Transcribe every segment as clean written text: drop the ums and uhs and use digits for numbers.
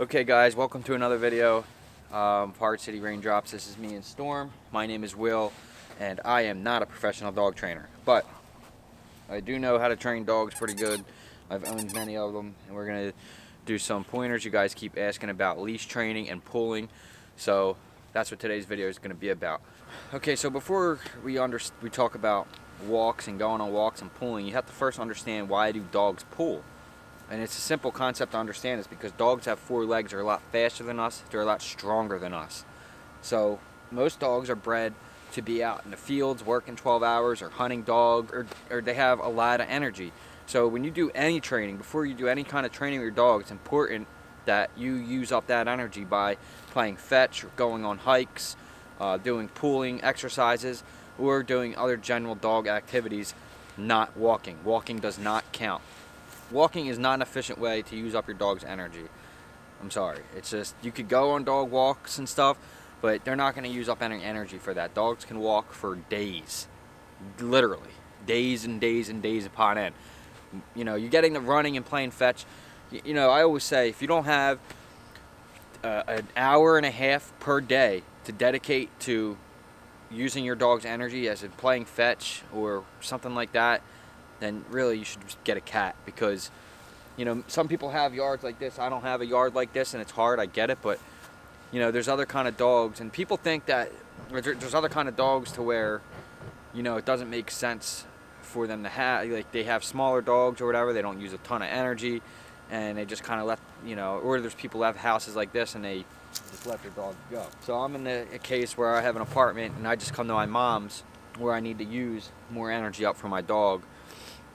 Okay guys, welcome to another video of HardCity RainDrops. This is me and Storm. My name is Will, and I am not a professional dog trainer, but I do know how to train dogs pretty good. I've owned many of them, and we're going to do some pointers. You guys keep asking about leash training and pulling, so that's what today's video is going to be about. Okay, so before we talk about walks and going on walks and pulling, you have to first understand, why do dogs pull? And it's a simple concept to understand. It's because dogs have four legs. They're a lot faster than us. They're a lot stronger than us. So most dogs are bred to be out in the fields working 12 hours or hunting dogs, or they have a lot of energy. So when you do any training, before you do any kind of training with your dog, it's important that you use up that energy by playing fetch, or going on hikes, doing pulling exercises, or doing other general dog activities, not walking. Walking does not count. Walking is not an efficient way to use up your dog's energy. I'm sorry. It's just, you could go on dog walks and stuff, but they're not going to use up any energy for that. Dogs can walk for days, literally. Days and days and days upon end. You know, you're getting to running and playing fetch. You know, I always say, if you don't have an hour and a half per day to dedicate to using your dog's energy, as in playing fetch or something like that, then really you should get a cat, because, you know, some people have yards like this. I don't have a yard like this, and it's hard. I get it, but, you know, there's other kind of dogs, and people think that there's other kind of dogs to where, you know, it doesn't make sense for them to have, like, they have smaller dogs or whatever. They don't use a ton of energy, and they just kind of let, you know, or there's people that have houses like this, and they just let their dog go. So I'm in a case where I have an apartment, and I just come to my mom's, where I need to use more energy up for my dog,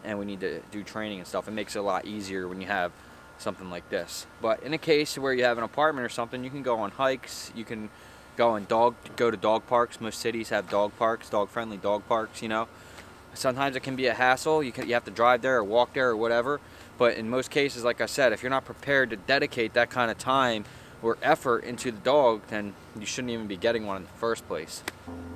and we need to do training and stuff. It makes it a lot easier when you have something like this. But in a case where you have an apartment or something, you can go on hikes, you can go on go to dog parks. Most cities have dog parks, dog-friendly dog parks, you know. Sometimes it can be a hassle. You have to drive there or walk there or whatever. But in most cases, like I said, if you're not prepared to dedicate that kind of time or effort into the dog, then you shouldn't even be getting one in the first place.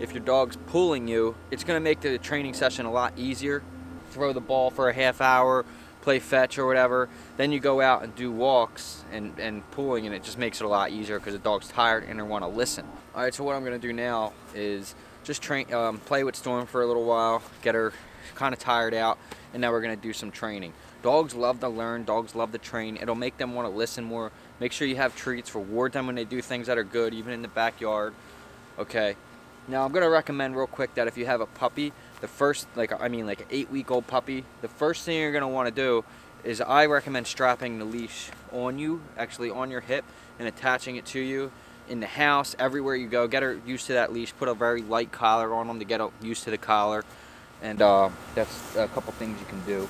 If your dog's pulling you, it's gonna make the training session a lot easier. Throw the ball for a half hour, play fetch or whatever, then you go out and do walks and pulling, and it just makes it a lot easier because the dog's tired and they want to listen. All right, so what I'm going to do now is just train, play with Storm for a little while, get her kind of tired out, and now we're going to do some training. Dogs love to learn, dogs love to train. It'll make them want to listen more. Make sure you have treats, reward them when they do things that are good, even in the backyard. Okay. Now I'm going to recommend real quick that if you have a puppy, the first, like an 8-week-old puppy, the first thing you're going to want to do is I recommend strapping the leash on you, actually on your hip, and attaching it to you in the house, everywhere you go. Get her used to that leash. Put a very light collar on them to get her used to the collar, and that's a couple things you can do.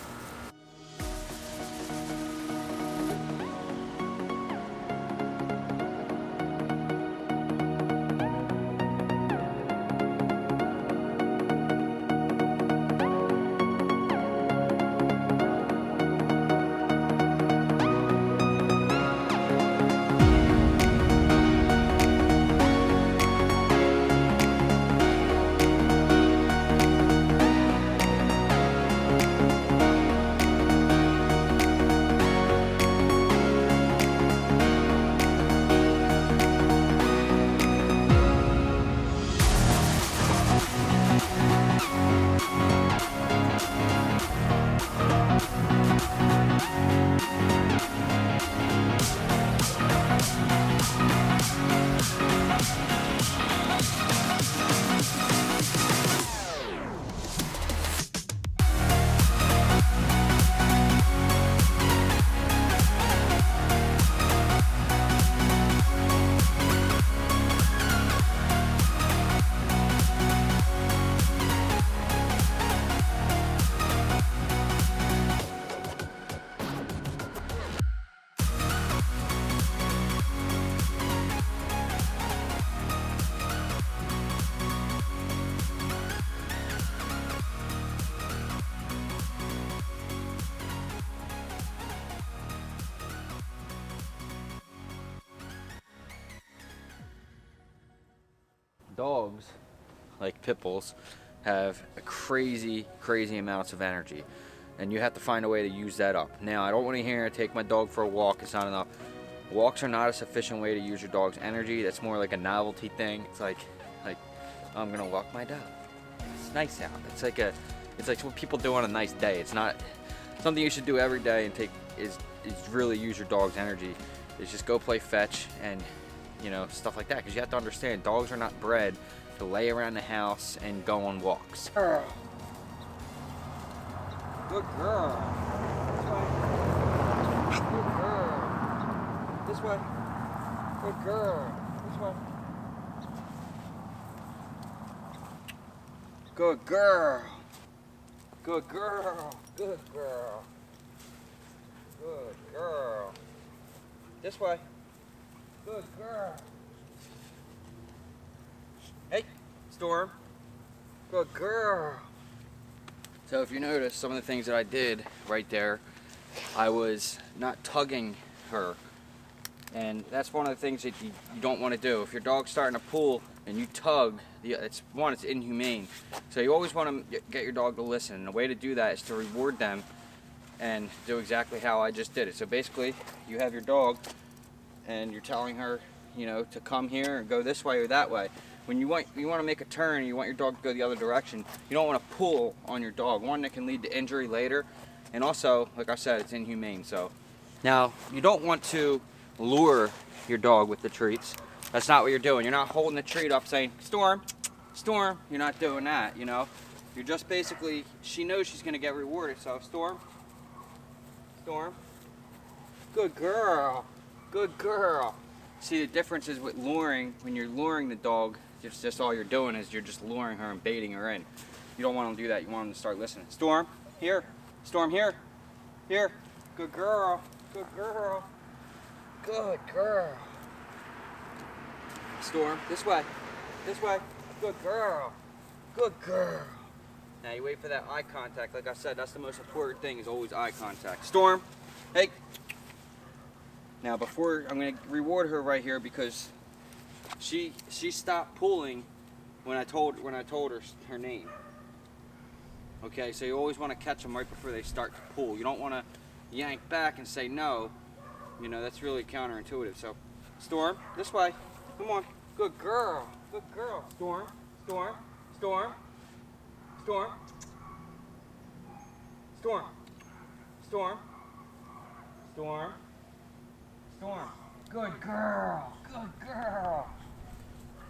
Dogs, like pit bulls, have crazy amounts of energy, and you have to find a way to use that up. Now, I don't want to hear, take my dog for a walk, it's not enough. Walks are not a sufficient way to use your dog's energy. That's more like a novelty thing. It's like I'm gonna walk my dog. It's nice out. It's like what people do on a nice day. It's not something you should do every day and take is really use your dog's energy. Is just go play fetch and, you know, stuff like that. Because you have to understand, dogs are not bred to lay around the house and go on walks. Good girl. Good girl. This way. Good girl. This way. Good girl. Good girl. Good girl. Good girl. This way. Good girl. Hey, Storm. Good girl. So if you notice, some of the things that I did right there, I was not tugging her. And that's one of the things that you don't want to do. If your dog's starting to pull and you tug, it's inhumane. So you always want to get your dog to listen. And the way to do that is to reward them and do exactly how I just did it. So basically, you have your dog and you're telling her, you know, to come here and go this way or that way. When you want to make a turn, you want your dog to go the other direction. You don't want to pull on your dog. One, that can lead to injury later, and also, like I said, it's inhumane. So now you don't want to lure your dog with the treats. That's not what you're doing. You're not holding the treat up saying, "Storm, Storm." You're not doing that. You know, you're just basically, she knows she's going to get rewarded. So Storm, Storm, good girl, good girl. See, the difference is with luring, when you're luring the dog, it's just all you're doing is you're just luring her and baiting her in. You don't want them to do that. You want them to start listening. Storm, here. Storm, here. Here. Good girl. Good girl. Good girl. Storm, this way. This way. Good girl. Good girl. Now you wait for that eye contact. Like I said, that's the most important thing, is always eye contact. Storm, hey. Now before, I'm going to reward her right here, because she stopped pulling when I told her name. Okay, so you always want to catch them right before they start to pull. You don't want to yank back and say no. You know, that's really counterintuitive. So Storm, this way. Come on. Good girl. Good girl. Storm. Storm. Storm. Storm. Storm. Storm. Storm. Storm. Good girl. Good girl.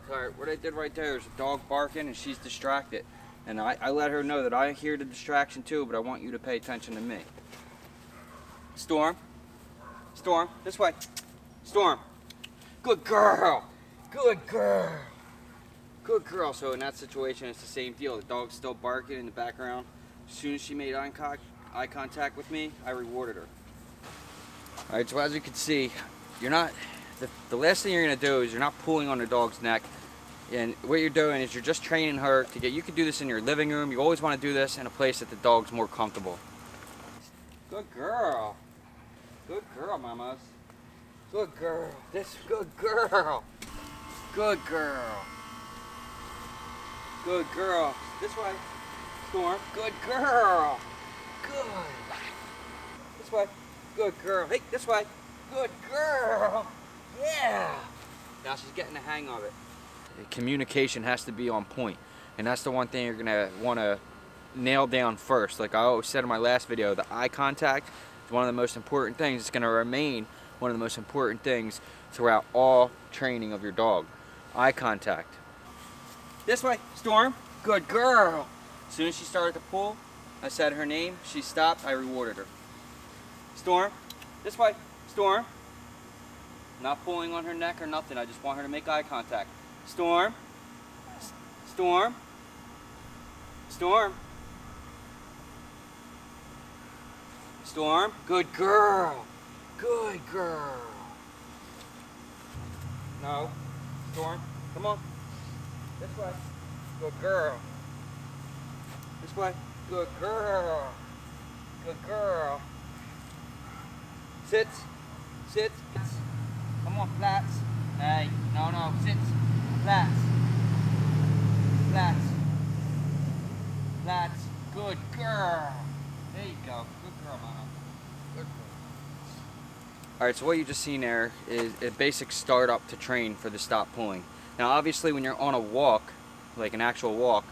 Alright, what I did right there is a dog barking and she's distracted. And I let her know that I hear the distraction too, but I want you to pay attention to me. Storm. Storm. This way. Storm. Good girl. Good girl. Good girl. So in that situation, it's the same deal. The dog's still barking in the background. As soon as she made eye contact with me, I rewarded her. Alright, so as you can see, you're not, the last thing you're going to do is you're not pulling on the dog's neck. And what you're doing is you're just training her to get, you can do this in your living room. You always want to do this in a place that the dog's more comfortable. Good girl. Good girl, mamas. Good girl. This good girl. Good girl. Good girl. This way. Storm. Good girl. Good. This way. Good girl. Hey, this way. Good girl. Yeah. Now she's getting the hang of it. Communication has to be on point. And that's the one thing you're going to want to nail down first. Like I always said in my last video, the eye contact is one of the most important things. It's going to remain one of the most important things throughout all training of your dog. Eye contact. This way. Storm. Good girl. As soon as she started to pull, I said her name. She stopped. I rewarded her. Storm, this way. Storm. Not pulling on her neck or nothing. I just want her to make eye contact. Storm. Storm. Storm. Storm. Good girl. Good girl. No. Storm. Come on. This way. Good girl. This way. Good girl. Good girl. Sit, sit, come on, flats, hey, no, no, sit, flats, flats, flats, good girl, there you go, good girl, mama, good girl. Alright, so what you just seen there is a basic start up to train for the stop pulling. Now obviously when you're on a walk, like an actual walk,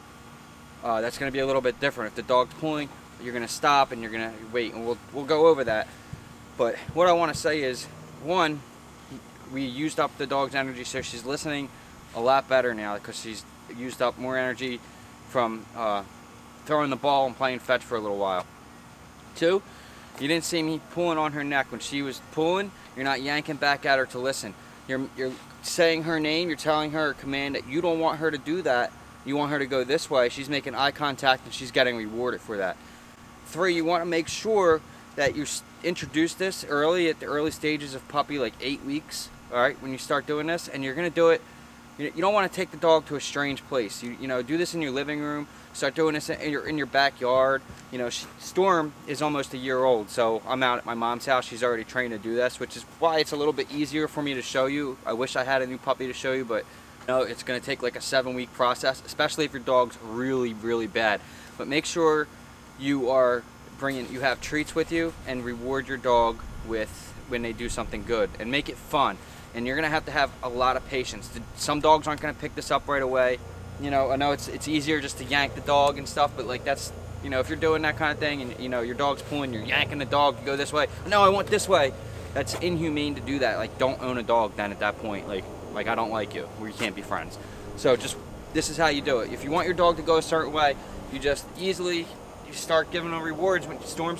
that's going to be a little bit different. If the dog's pulling, you're going to stop and you're going to wait, and we'll go over that. But what I want to say is, one, we used up the dog's energy, so she's listening a lot better now because she's used up more energy from throwing the ball and playing fetch for a little while. Two, you didn't see me pulling on her neck. When she was pulling, you're not yanking back at her to listen. You're saying her name, you're telling her a command that you don't want her to do that. You want her to go this way. She's making eye contact and she's getting rewarded for that. Three, you want to make sure that you introduce this early, at the early stages of puppy, like 8 weeks, all right, when you start doing this. And you're going to do it, you don't want to take the dog to a strange place. You know, do this in your living room. Start doing this in your backyard. You know, Storm is almost a year old, so I'm out at my mom's house. She's already trained to do this, which is why it's a little bit easier for me to show you. I wish I had a new puppy to show you, but you know, it's going to take like a 7-week process, especially if your dog's really, really bad. But make sure you are you have treats with you, and reward your dog with when they do something good, and make it fun. And you're going to have a lot of patience. Some dogs aren't going to pick this up right away. You know, I know it's easier just to yank the dog and stuff, but like that's, you know, if you're doing that kind of thing and you know your dog's pulling, you're yanking the dog to go this way. No, I want this way. That's inhumane to do that. Like, don't own a dog then at that point. Like I don't like you. We can't be friends. So just, this is how you do it. If you want your dog to go a certain way, you just easily start giving them rewards. When storm,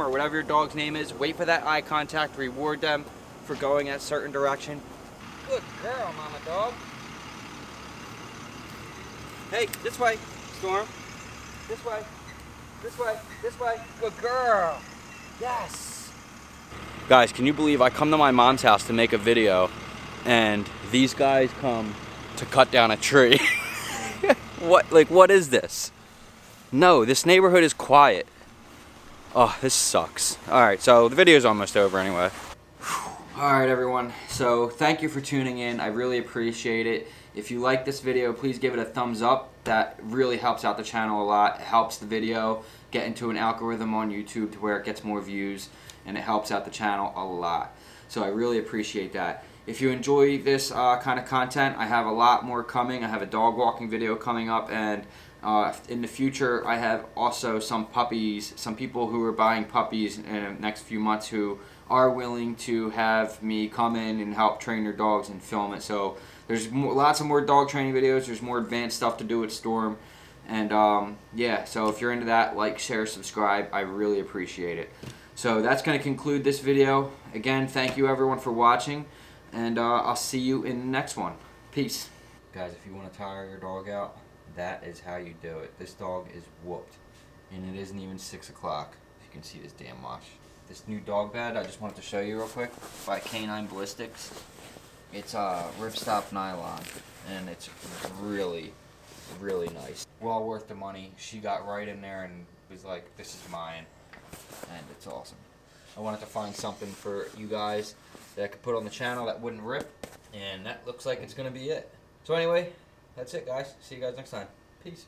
or whatever your dog's name is, wait for that eye contact, reward them for going a certain direction. Good girl, mama dog. Hey, this way, Storm. This way, this way, this way. Good girl. Yes. Guys, can you believe I come to my mom's house to make a video and these guys come to cut down a tree? What is this? No, this neighborhood is quiet. Oh, this sucks. All right, so the video's almost over anyway. All right, everyone, so thank you for tuning in. I really appreciate it. If you like this video, please give it a thumbs up. That really helps out the channel a lot. It helps the video get into an algorithm on YouTube to where it gets more views, and it helps out the channel a lot. So I really appreciate that. If you enjoy this kind of content, I have a lot more coming. I have a dog walking video coming up, and in the future, I have also some puppies, some people who are buying puppies in the next few months who are willing to have me come in and help train their dogs and film it. So there's lots of more dog training videos. There's more advanced stuff to do with Storm. And yeah, so if you're into that, like, share, subscribe. I really appreciate it. So that's going to conclude this video. Again, thank you everyone for watching. And I'll see you in the next one. Peace. Guys, if you want to tire your dog out, that is how you do it. This dog is whooped. And it isn't even 6 o'clock. You can see this damn wash. This new dog bed, I just wanted to show you real quick, by K9 Ballistics. It's ripstop nylon, and it's really, really nice. Well worth the money. She got right in there and was like, this is mine, and it's awesome. I wanted to find something for you guys that I could put on the channel that wouldn't rip, and that looks like it's going to be it. So anyway, that's it, guys. See you guys next time. Peace.